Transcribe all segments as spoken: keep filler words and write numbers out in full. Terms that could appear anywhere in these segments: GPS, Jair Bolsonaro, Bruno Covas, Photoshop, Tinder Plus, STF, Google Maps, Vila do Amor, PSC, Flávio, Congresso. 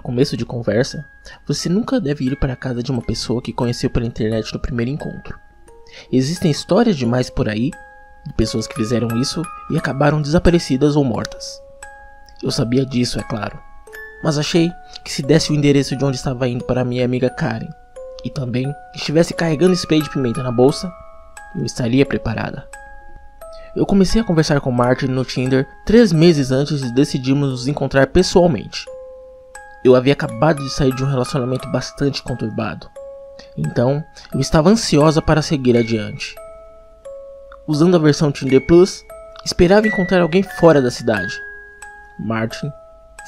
para começo de conversa, você nunca deve ir para a casa de uma pessoa que conheceu pela internet no primeiro encontro. Existem histórias demais por aí de pessoas que fizeram isso e acabaram desaparecidas ou mortas. Eu sabia disso, é claro, mas achei que se desse o endereço de onde estava indo para minha amiga Karen e também estivesse carregando spray de pimenta na bolsa, eu estaria preparada. Eu comecei a conversar com Martin no Tinder três meses antes de decidirmos nos encontrar pessoalmente. Eu havia acabado de sair de um relacionamento bastante conturbado, então eu estava ansiosa para seguir adiante. Usando a versão Tinder Plus, esperava encontrar alguém fora da cidade. Martin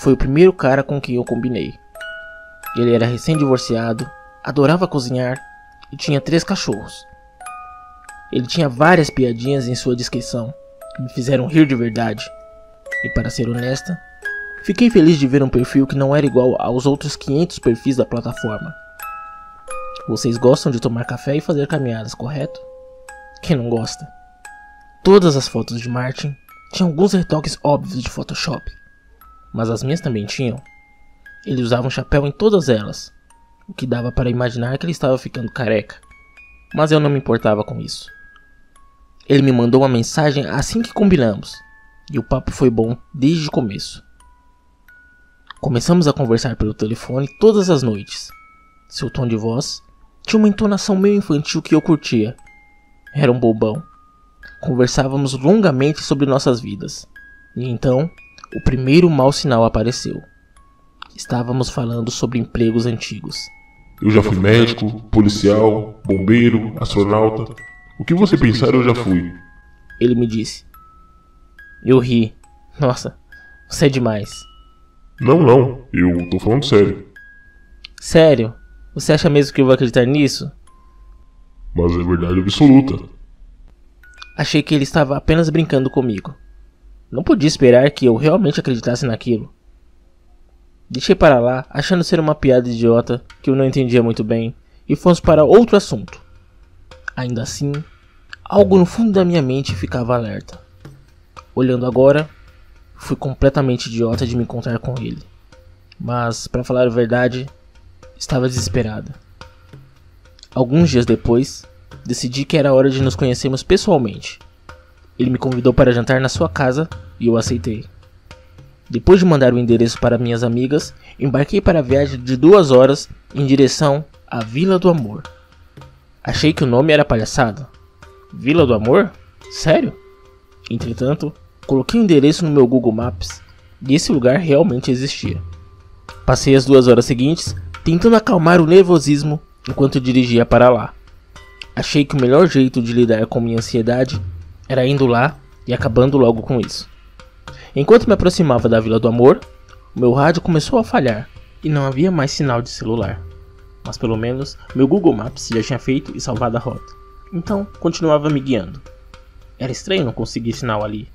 foi o primeiro cara com quem eu combinei. Ele era recém-divorciado, adorava cozinhar e tinha três cachorros. Ele tinha várias piadinhas em sua descrição que me fizeram rir de verdade. E para ser honesta, fiquei feliz de ver um perfil que não era igual aos outros quinhentos perfis da plataforma. Vocês gostam de tomar café e fazer caminhadas, correto? Quem não gosta? Todas as fotos de Martin tinham alguns retoques óbvios de Photoshop, mas as minhas também tinham. Ele usava um chapéu em todas elas, o que dava para imaginar que ele estava ficando careca, mas eu não me importava com isso. Ele me mandou uma mensagem assim que combinamos, e o papo foi bom desde o começo. Começamos a conversar pelo telefone todas as noites. Seu tom de voz tinha uma entonação meio infantil que eu curtia. Era um bobão. Conversávamos longamente sobre nossas vidas, e então o primeiro mau sinal apareceu. Estávamos falando sobre empregos antigos. Eu já fui médico, policial, bombeiro, astronauta. O que você pensar eu já fui, ele me disse. Eu ri. Nossa, você é demais. Não, não, eu tô falando sério. Sério? Você acha mesmo que eu vou acreditar nisso? Mas é verdade absoluta. Achei que ele estava apenas brincando comigo. Não podia esperar que eu realmente acreditasse naquilo. Deixei para lá, achando ser uma piada idiota que eu não entendia muito bem, e fomos para outro assunto. Ainda assim, algo no fundo da minha mente ficava alerta. Olhando agora, fui completamente idiota de me encontrar com ele. Mas, para falar a verdade, estava desesperada. Alguns dias depois, decidi que era hora de nos conhecermos pessoalmente. Ele me convidou para jantar na sua casa e eu aceitei. Depois de mandar o endereço para minhas amigas, embarquei para a viagem de duas horas em direção à Vila do Amor. Achei que o nome era palhaçada. Vila do Amor? Sério? Entretanto, coloquei o endereço no meu Google Maps e esse lugar realmente existia. Passei as duas horas seguintes tentando acalmar o nervosismo enquanto dirigia para lá. Achei que o melhor jeito de lidar com minha ansiedade era indo lá e acabando logo com isso. Enquanto me aproximava da Vila do Amor, meu rádio começou a falhar e não havia mais sinal de celular. Mas pelo menos meu Google Maps já tinha feito e salvado a rota, então continuava me guiando. Era estranho não conseguir sinal ali,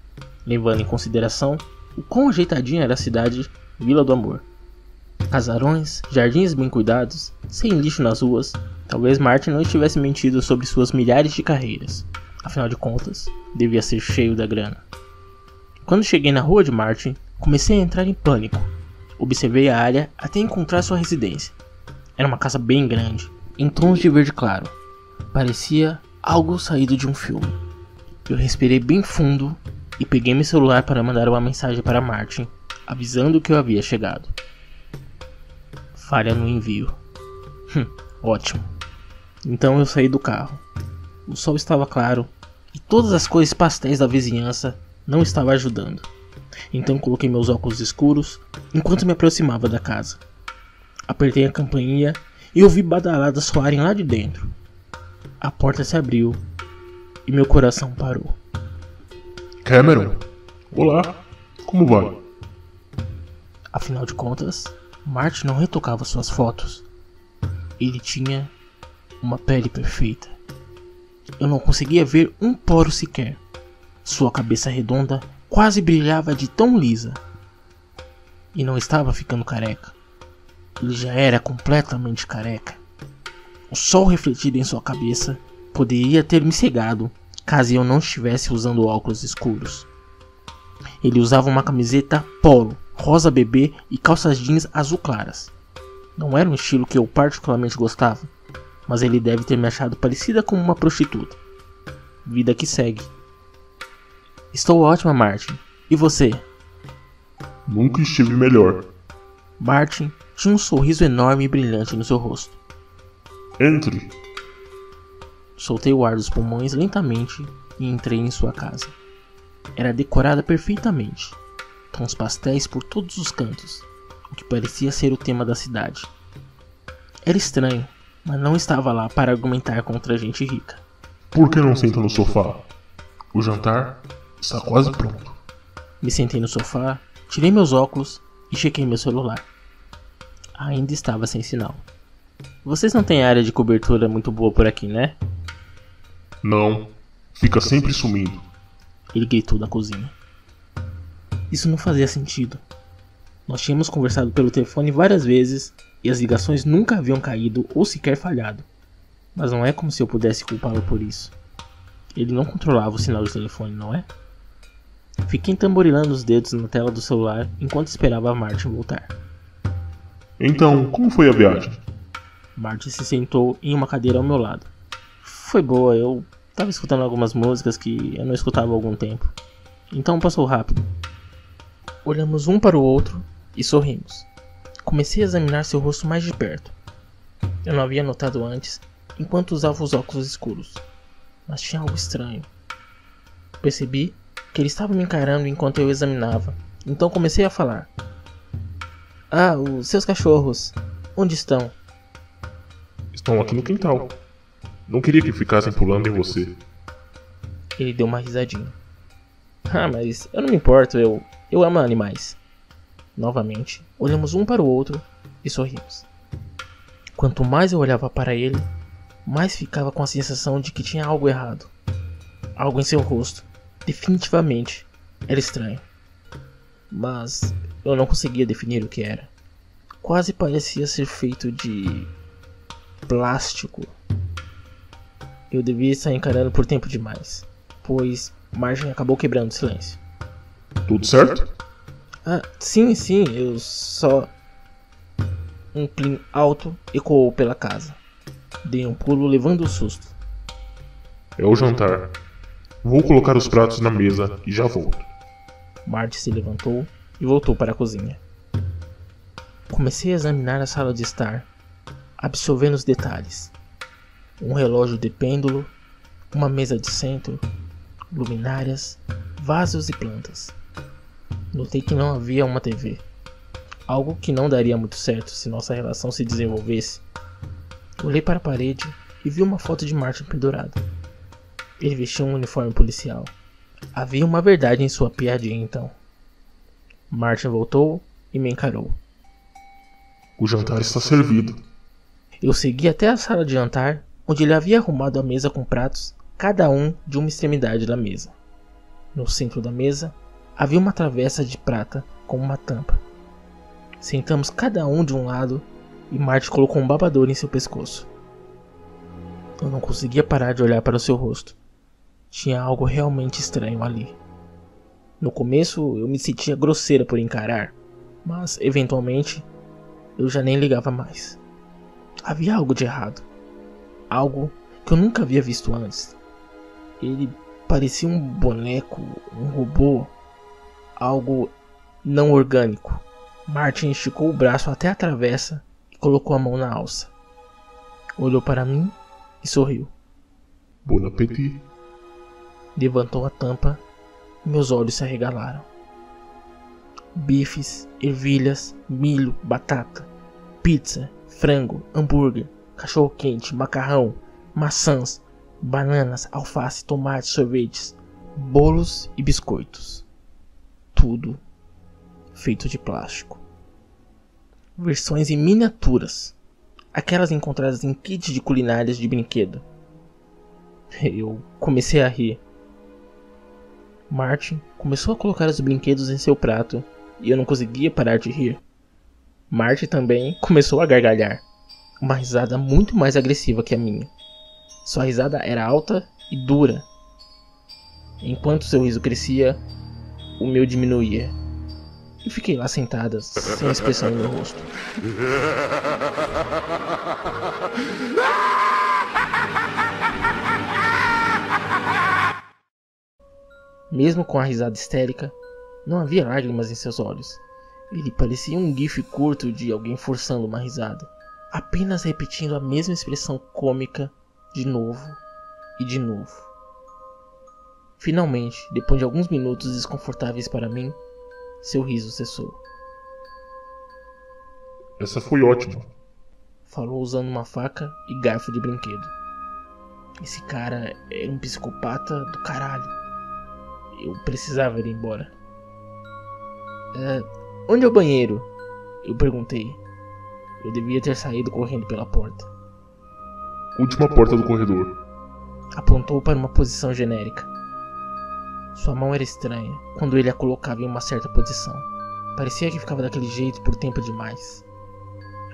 levando em consideração o quão ajeitadinha era a cidade Vila do Amor. Casarões, jardins bem cuidados, sem lixo nas ruas, talvez Martin não estivesse mentindo sobre suas milhares de carreiras, afinal de contas, devia ser cheio da grana. Quando cheguei na rua de Martin, comecei a entrar em pânico. Observei a área até encontrar sua residência. Era uma casa bem grande, em tons de verde claro. Parecia algo saído de um filme. Eu respirei bem fundo e peguei meu celular para mandar uma mensagem para Martin, avisando que eu havia chegado. Falha no envio. Hum, ótimo. Então eu saí do carro. O sol estava claro e todas as cores pastéis da vizinhança não estava ajudando, então coloquei meus óculos escuros enquanto me aproximava da casa. Apertei a campainha e ouvi badaladas soarem lá de dentro. A porta se abriu e meu coração parou. Cameron, olá, como vai? Afinal de contas, Martin não retocava suas fotos. Ele tinha uma pele perfeita. Eu não conseguia ver um poro sequer. Sua cabeça redonda quase brilhava de tão lisa. E não estava ficando careca. Ele já era completamente careca. O sol refletido em sua cabeça poderia ter me cegado caso eu não estivesse usando óculos escuros. Ele usava uma camiseta polo rosa bebê e calças jeans azul claras. Não era um estilo que eu particularmente gostava, mas ele deve ter me achado parecida com uma prostituta. Vida que segue. Estou ótima, Martin. E você? Nunca estive melhor. Martin tinha um sorriso enorme e brilhante no seu rosto. Entre. Soltei o ar dos pulmões lentamente e entrei em sua casa. Era decorada perfeitamente. Tons pastéis por todos os cantos, o que parecia ser o tema da cidade. Era estranho, mas não estava lá para argumentar contra gente rica. Por que não senta no sofá? O jantar está quase pronto. Me sentei no sofá, tirei meus óculos e chequei meu celular. Ainda estava sem sinal. Vocês não têm área de cobertura muito boa por aqui, né? Não. Fica sempre sumindo. Ele gritou da cozinha. Isso não fazia sentido. Nós tínhamos conversado pelo telefone várias vezes e as ligações nunca haviam caído ou sequer falhado. Mas não é como se eu pudesse culpá-lo por isso. Ele não controlava o sinal do telefone, não é? Fiquei tamborilando os dedos na tela do celular enquanto esperava a Martin voltar. Então, como foi a viagem? Martin se sentou em uma cadeira ao meu lado. Foi boa, eu estava escutando algumas músicas que eu não escutava há algum tempo. Então passou rápido. Olhamos um para o outro e sorrimos. Comecei a examinar seu rosto mais de perto. Eu não havia notado antes, enquanto usava os óculos escuros. Mas tinha algo estranho. Percebi que ele estava me encarando enquanto eu examinava. Então comecei a falar. Ah, os seus cachorros. Onde estão? Estão aqui no quintal. Não queria que ficassem pulando em você. Ele deu uma risadinha. Ah, mas eu não me importo, eu... Eu amo animais. Novamente, olhamos um para o outro e sorrimos. Quanto mais eu olhava para ele, mais ficava com a sensação de que tinha algo errado. Algo em seu rosto. Definitivamente era estranho. Mas eu não conseguia definir o que era. Quase parecia ser feito de... plástico. Eu devia estar encarando por tempo demais, pois Martin acabou quebrando o silêncio. Tudo certo? Ah, sim, sim, eu só... Um plim alto ecoou pela casa. Dei um pulo levando o susto. É o jantar. Vou colocar os pratos na mesa e já volto. Martin se levantou e voltou para a cozinha. Comecei a examinar a sala de estar, absorvendo os detalhes. Um relógio de pêndulo, uma mesa de centro, luminárias, vasos e plantas. Notei que não havia uma T V, algo que não daria muito certo se nossa relação se desenvolvesse. Olhei para a parede e vi uma foto de Martin pendurada. Ele vestia um uniforme policial. Havia uma verdade em sua piadinha então. Martin voltou e me encarou. O jantar está servido. Eu segui até a sala de jantar, onde ele havia arrumado a mesa com pratos, cada um de uma extremidade da mesa. No centro da mesa, havia uma travessa de prata com uma tampa. Sentamos cada um de um lado e Martin colocou um babador em seu pescoço. Eu não conseguia parar de olhar para o seu rosto. Tinha algo realmente estranho ali. No começo eu me sentia grosseira por encarar, mas eventualmente eu já nem ligava mais. Havia algo de errado. Algo que eu nunca havia visto antes. Ele parecia um boneco, um robô, algo não orgânico. Martin esticou o braço até a travessa e colocou a mão na alça. Olhou para mim e sorriu. Bon appétit. Levantou a tampa e meus olhos se arregalaram. Bifes, ervilhas, milho, batata, pizza, frango, hambúrguer, cachorro-quente, macarrão, maçãs, bananas, alface, tomates, sorvetes, bolos e biscoitos. Tudo feito de plástico. Versões em miniaturas. Aquelas encontradas em kits de culinárias de brinquedo. Eu comecei a rir. Martin começou a colocar os brinquedos em seu prato e eu não conseguia parar de rir. Martin também começou a gargalhar. Uma risada muito mais agressiva que a minha. Sua risada era alta e dura. Enquanto seu riso crescia, o meu diminuía. e fiquei lá sentada, sem expressão no meu rosto. Mesmo com a risada histérica, não havia lágrimas em seus olhos. Ele parecia um gif curto de alguém forçando uma risada, apenas repetindo a mesma expressão cômica de novo e de novo. Finalmente, depois de alguns minutos desconfortáveis para mim, seu riso cessou. Essa foi ótima, falou usando uma faca e garfo de brinquedo. Esse cara é um psicopata do caralho. Eu precisava ir embora. É... Onde é o banheiro? Eu perguntei. Eu devia ter saído correndo pela porta. Última porta do corredor. Apontou para uma posição genérica. Sua mão era estranha quando ele a colocava em uma certa posição. Parecia que ficava daquele jeito por tempo demais.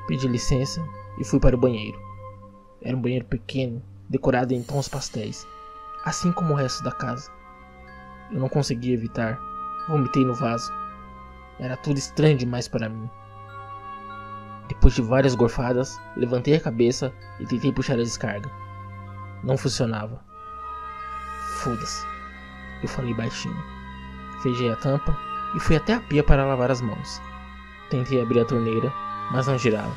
Pedi licença e fui para o banheiro. Era um banheiro pequeno, decorado em tons pastéis, assim como o resto da casa. Eu não conseguia evitar. Vomitei no vaso. Era tudo estranho demais para mim. Depois de várias gorfadas, levantei a cabeça e tentei puxar a descarga. Não funcionava. Foda-se, eu falei baixinho. Fechei a tampa e fui até a pia para lavar as mãos. Tentei abrir a torneira, mas não girava.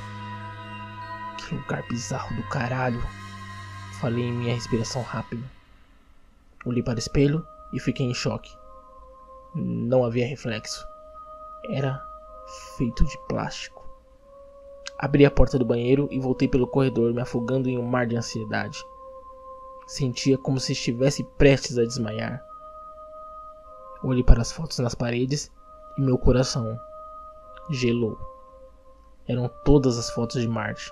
Que lugar bizarro do caralho, falei em minha respiração rápida. Olhei para o espelho e fiquei em choque. Não havia reflexo. Era feito de plástico. Abri a porta do banheiro e voltei pelo corredor, me afogando em um mar de ansiedade. Sentia como se estivesse prestes a desmaiar. Olhei para as fotos nas paredes e meu coração gelou. Eram todas as fotos de Marte.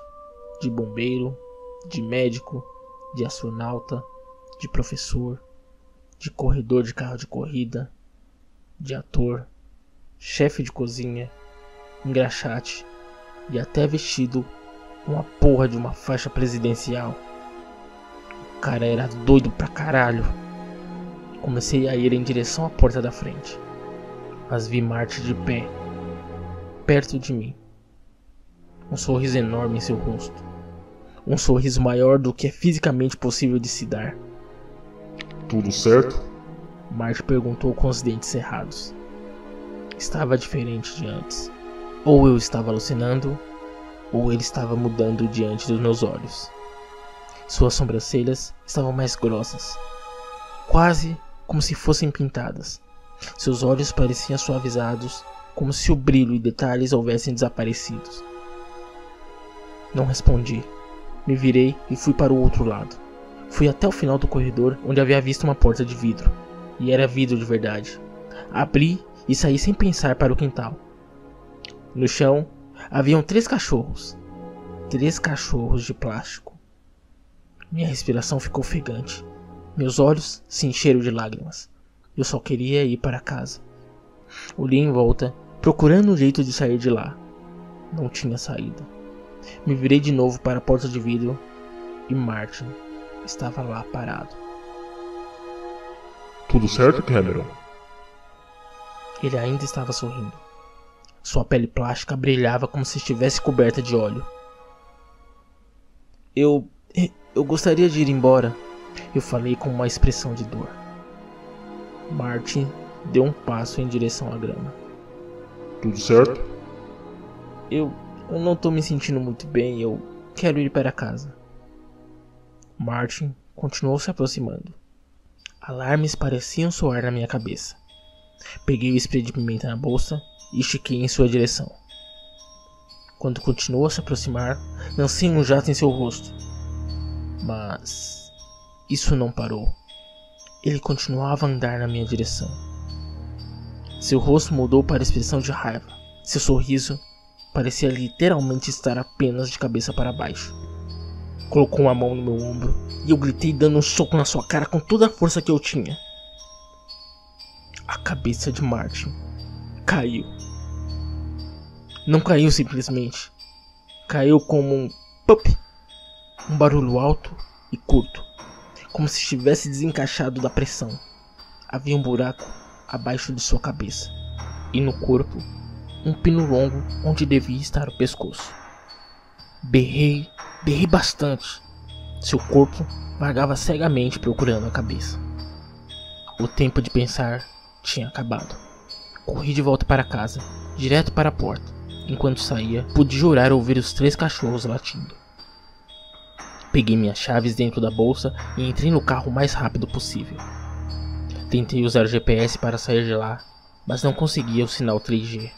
De bombeiro, de médico, de astronauta, de professor, de corredor de carro de corrida, de ator, chefe de cozinha, engraxate e até vestido com a porra de uma faixa presidencial. O cara era doido pra caralho. Comecei a ir em direção à porta da frente, mas vi Marte de pé, perto de mim. Um sorriso enorme em seu rosto. Um sorriso maior do que é fisicamente possível de se dar. Tudo certo? Marte perguntou com os dentes cerrados. Estava diferente de antes. Ou eu estava alucinando, ou ele estava mudando diante dos meus olhos. Suas sobrancelhas estavam mais grossas, quase como se fossem pintadas. Seus olhos pareciam suavizados, como se o brilho e detalhes houvessem desaparecido. Não respondi. Me virei e fui para o outro lado. Fui até o final do corredor, onde havia visto uma porta de vidro. E era vidro de verdade. Abri e saí sem pensar para o quintal. No chão, haviam três cachorros. Três cachorros de plástico. Minha respiração ficou ofegante. Meus olhos se encheram de lágrimas. Eu só queria ir para casa. Olhei em volta, procurando um jeito de sair de lá. Não tinha saída. Me virei de novo para a porta de vidro e Martin estava lá parado. Tudo certo, Cameron? Ele ainda estava sorrindo. Sua pele plástica brilhava como se estivesse coberta de óleo. Eu... eu gostaria de ir embora, eu falei com uma expressão de dor. Martin deu um passo em direção à grama. Tudo certo? Eu... eu não tô me sentindo muito bem, eu quero ir para casa. Martin continuou se aproximando. Alarmes pareciam soar na minha cabeça. Peguei o spray de pimenta na bolsa e estiquei em sua direção. Quando continuou a se aproximar, lancei um jato em seu rosto. Mas isso não parou. Ele continuava a andar na minha direção. Seu rosto mudou para a expressão de raiva. Seu sorriso parecia literalmente estar apenas de cabeça para baixo. Colocou uma mão no meu ombro e eu gritei dando um soco na sua cara com toda a força que eu tinha. A cabeça de Martin caiu. Não caiu simplesmente. Caiu como um pop. Um barulho alto e curto, como se estivesse desencaixado da pressão. Havia um buraco abaixo de sua cabeça, e no corpo um pino longo onde devia estar o pescoço. Berrei, berrei bastante. Seu corpo vagava cegamente procurando a cabeça. O tempo de pensar tinha acabado. Corri de volta para casa, direto para a porta. Enquanto saía, pude jurar ouvir os três cachorros latindo. Peguei minhas chaves dentro da bolsa e entrei no carro o mais rápido possível. Tentei usar o G P S para sair de lá, mas não conseguia o sinal três G.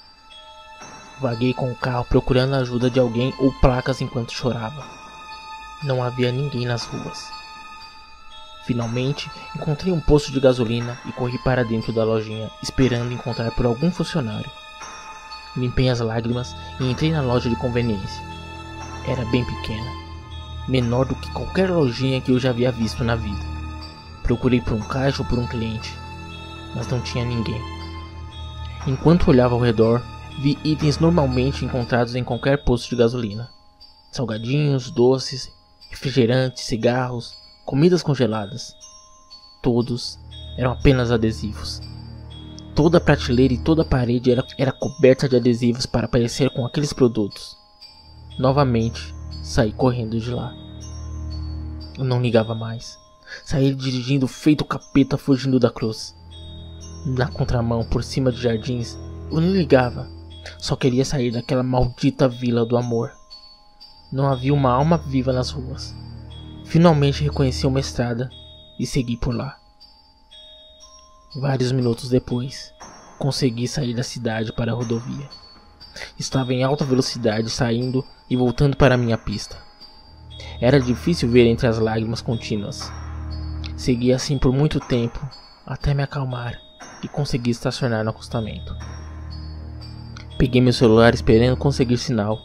Vaguei com o carro procurando a ajuda de alguém ou placas enquanto chorava. Não havia ninguém nas ruas. Finalmente, encontrei um posto de gasolina e corri para dentro da lojinha, esperando encontrar por algum funcionário. Limpei as lágrimas e entrei na loja de conveniência. Era bem pequena, menor do que qualquer lojinha que eu já havia visto na vida. Procurei por um caixa ou por um cliente, mas não tinha ninguém. Enquanto olhava ao redor, vi itens normalmente encontrados em qualquer posto de gasolina. Salgadinhos, doces, refrigerantes, cigarros, comidas congeladas. Todos eram apenas adesivos. Toda a prateleira e toda a parede era, era coberta de adesivos para aparecer com aqueles produtos. Novamente, saí correndo de lá. Eu não ligava mais. Saí dirigindo feito capeta fugindo da cruz. Na contramão, por cima de jardins, eu não ligava. Só queria sair daquela maldita Vila do Amor. Não havia uma alma viva nas ruas. Finalmente reconheci uma estrada e segui por lá. Vários minutos depois, consegui sair da cidade para a rodovia. Estava em alta velocidade saindo e voltando para minha pista. Era difícil ver entre as lágrimas contínuas. Segui assim por muito tempo, até me acalmar e consegui estacionar no acostamento. Peguei meu celular esperando conseguir sinal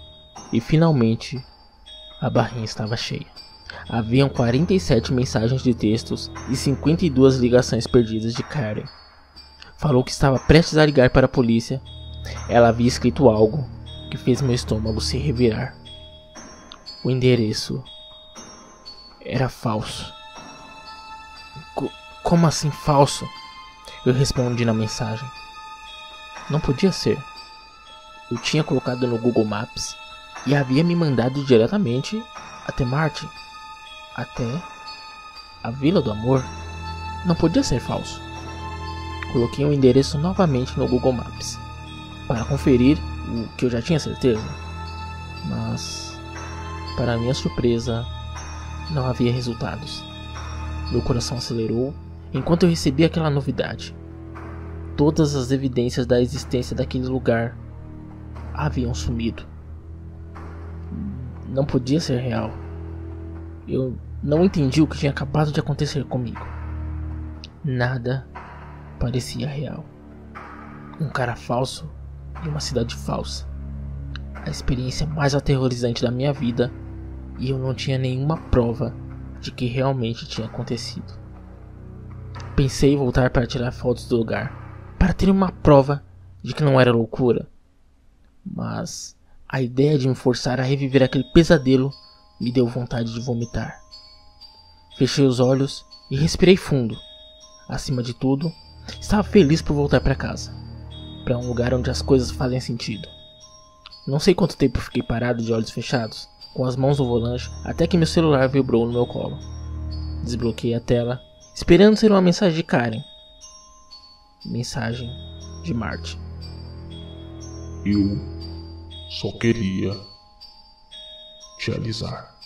e finalmente a barrinha estava cheia. Haviam quarenta e sete mensagens de textos e cinquenta e duas ligações perdidas de Karen. Falou que estava prestes a ligar para a polícia. Ela havia escrito algo que fez meu estômago se revirar. O endereço era falso. Como assim falso? Eu respondi na mensagem. Não podia ser. Eu tinha colocado no Google Maps e havia me mandado diretamente até Marte, até a Vila do Amor. Não podia ser falso. Coloquei o endereço novamente no Google Maps para conferir o que eu já tinha certeza, mas para minha surpresa não havia resultados. Meu coração acelerou enquanto eu recebi aquela novidade. Todas as evidências da existência daquele lugar haviam sumido. Não podia ser real. Eu não entendi o que tinha acabado de acontecer comigo. Nada parecia real. Um cara falso e uma cidade falsa. A experiência mais aterrorizante da minha vida, e eu não tinha nenhuma prova de que realmente tinha acontecido. Pensei em voltar para tirar fotos do lugar, para ter uma prova de que não era loucura. Mas a ideia de me forçar a reviver aquele pesadelo me deu vontade de vomitar. Fechei os olhos e respirei fundo. Acima de tudo, estava feliz por voltar para casa, para um lugar onde as coisas fazem sentido. Não sei quanto tempo fiquei parado de olhos fechados, com as mãos no volante, até que meu celular vibrou no meu colo. Desbloqueei a tela, esperando ser uma mensagem de Karen. Mensagem de Marte. Eu só queria te avisar.